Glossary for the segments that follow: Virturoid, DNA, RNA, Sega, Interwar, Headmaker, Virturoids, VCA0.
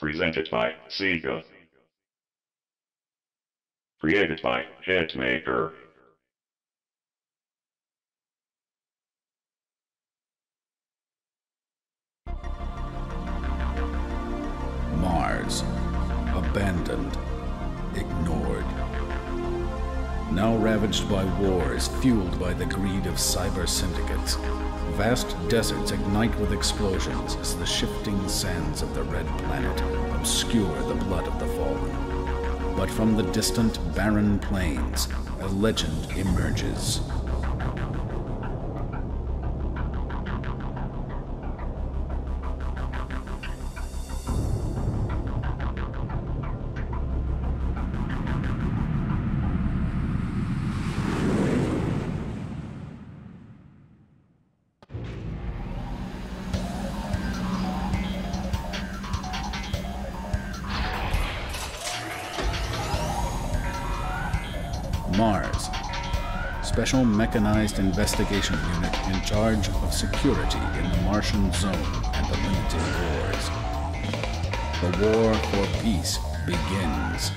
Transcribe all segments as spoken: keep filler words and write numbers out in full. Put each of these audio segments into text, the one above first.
Presented by Sega. Created by Headmaker. Mars. Abandoned. Ignored. Now ravaged by wars fueled by the greed of cyber syndicates. Vast deserts ignite with explosions as the shifting sands of the red planet obscure the blood of the fallen. But from the distant, barren plains, a legend emerges. Mars, Special Mechanized Investigation Unit in charge of security in the Martian zone and the limited wars. The war for peace begins.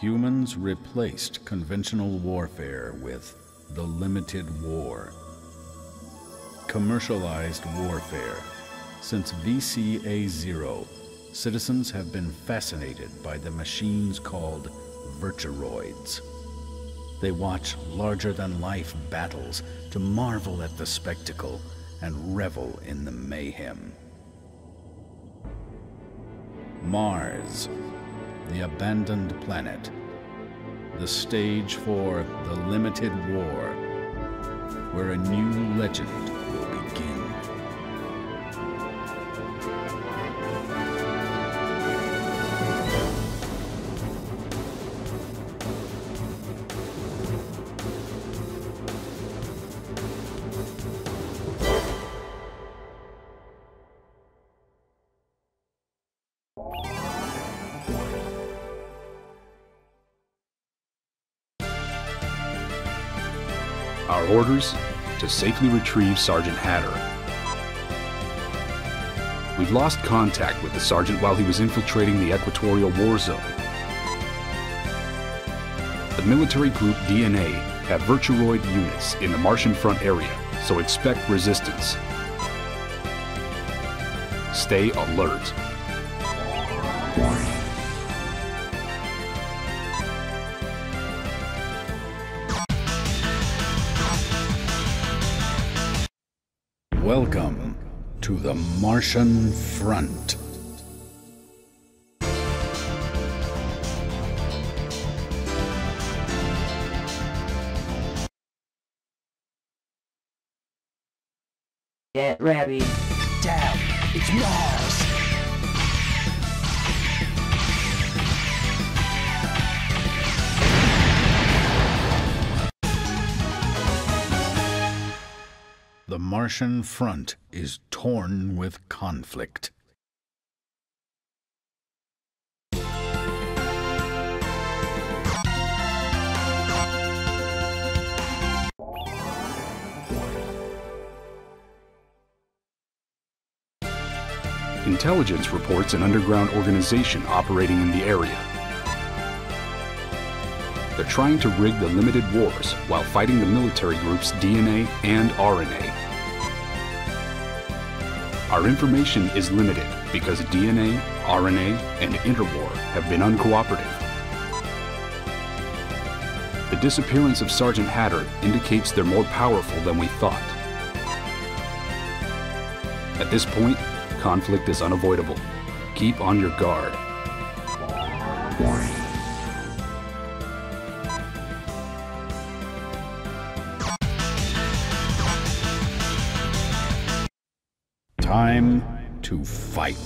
Humans replaced conventional warfare with the limited war. Commercialized warfare. Since V C A zero, citizens have been fascinated by the machines called Virturoids. They watch larger-than-life battles to marvel at the spectacle and revel in the mayhem. Mars. The abandoned planet, the stage for the limited war, where a new legend will begin. Our orders, to safely retrieve Sergeant Hatter. We've lost contact with the sergeant while he was infiltrating the Equatorial War Zone. The military group D N A have Virturoid units in the Martian front area, so expect resistance. Stay alert. Welcome to the Martian Front. Get ready. Down. It's Mars. The Martian front is torn with conflict. Intelligence reports an underground organization operating in the area. They're trying to rig the limited wars while fighting the military group's D N A and R N A. Our information is limited because D N A, R N A, and Interwar have been uncooperative. The disappearance of Sergeant Hatter indicates they're more powerful than we thought. At this point, conflict is unavoidable. Keep on your guard. Time to fight.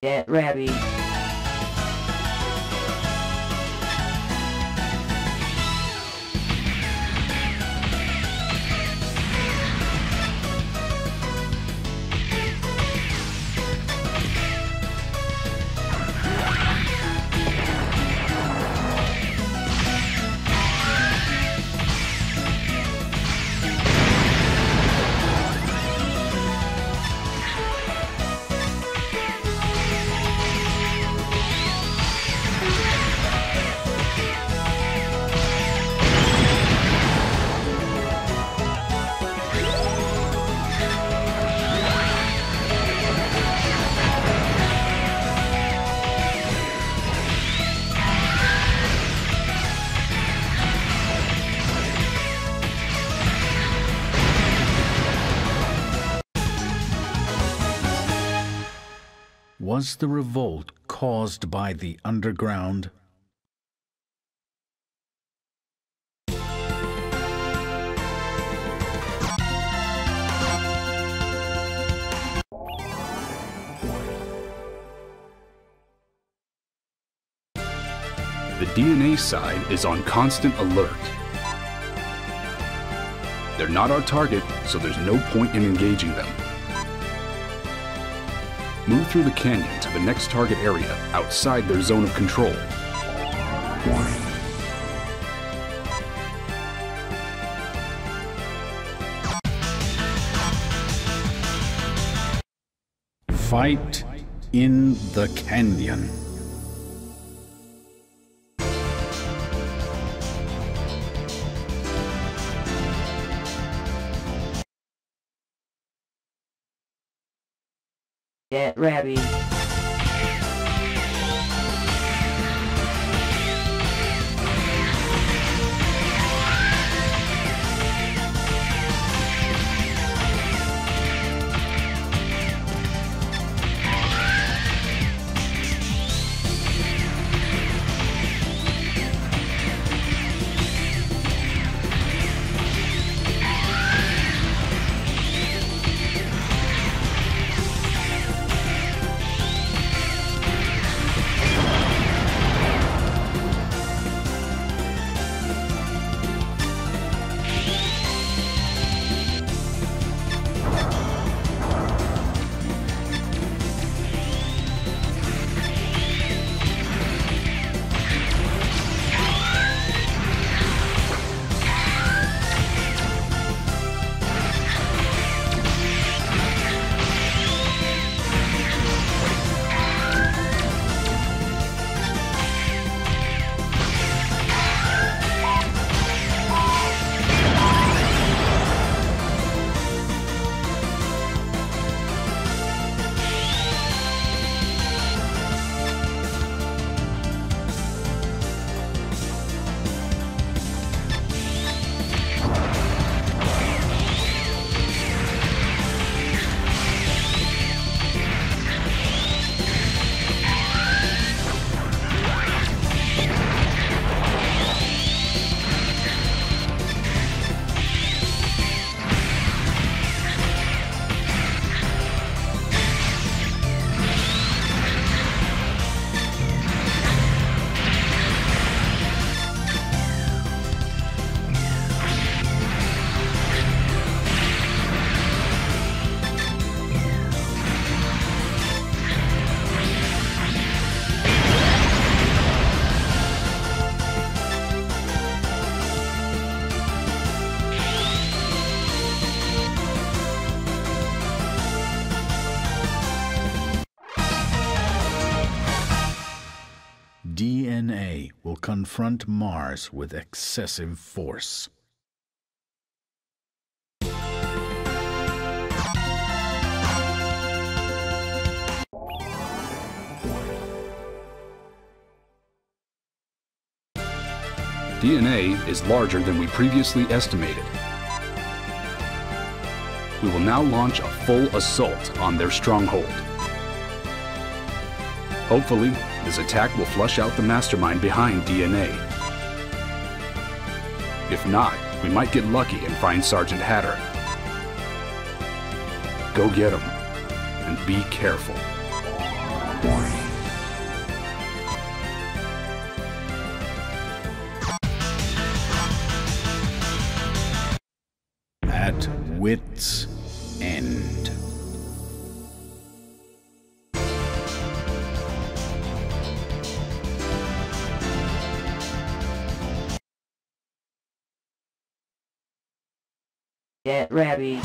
Get ready. Was the revolt caused by the underground? The D N A side is on constant alert. They're not our target, so there's no point in engaging them. Move through the canyon to the next target area outside their zone of control. Fight in the canyon. Get ready. will confront Mars with excessive force. D N A is larger than we previously estimated. We will now launch a full assault on their stronghold. Hopefully, this attack will flush out the mastermind behind D N A. If not, we might get lucky and find Sergeant Hatter. Go get him, and be careful. At wit's end. Get ready.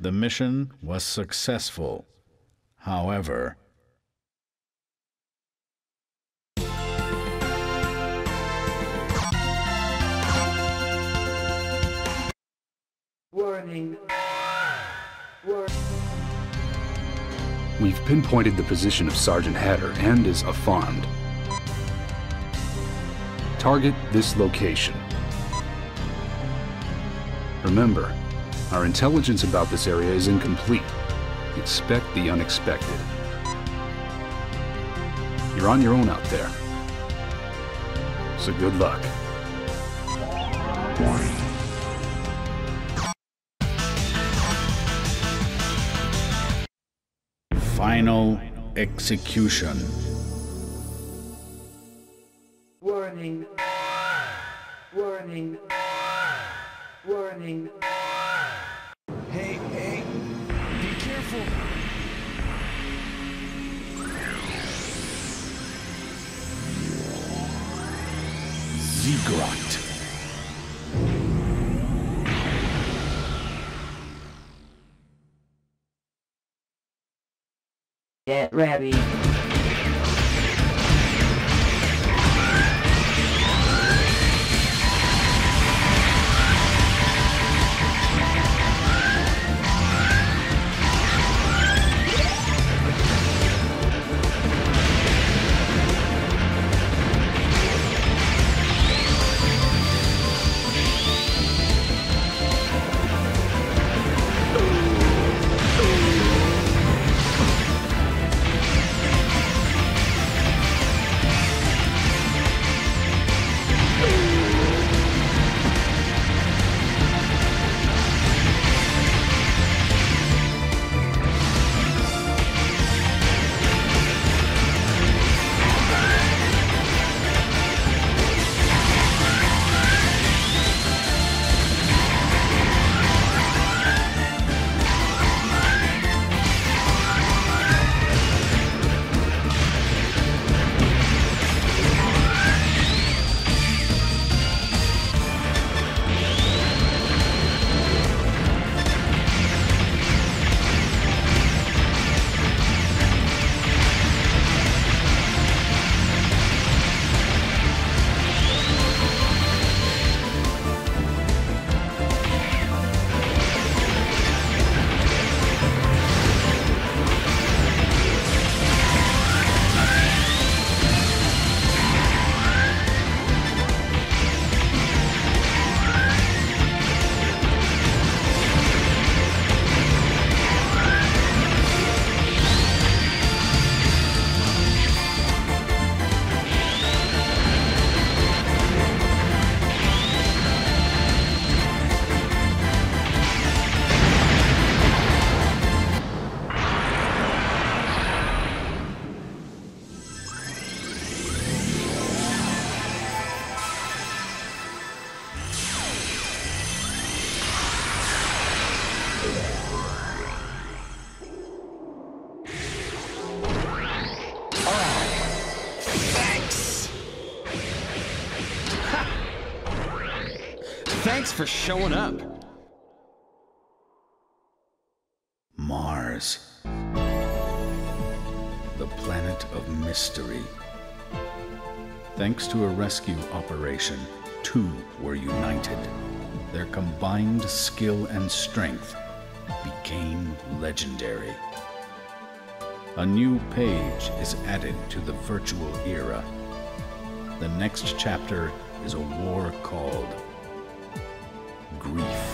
The mission was successful, however. Warning. Warning. We've pinpointed the position of Sergeant Hatter and is alarmed. Target this location. Remember, our intelligence about this area is incomplete. Expect the unexpected. You're on your own out there. So good luck. Final execution. Warning. Warning. Warning. Hey, hey, be careful. Zegrot. Get ready. Thanks for showing up. Mars, the planet of mystery. Thanks to a rescue operation, two were united. Their combined skill and strength became legendary. A new page is added to the virtual era. The next chapter is a war called Grief.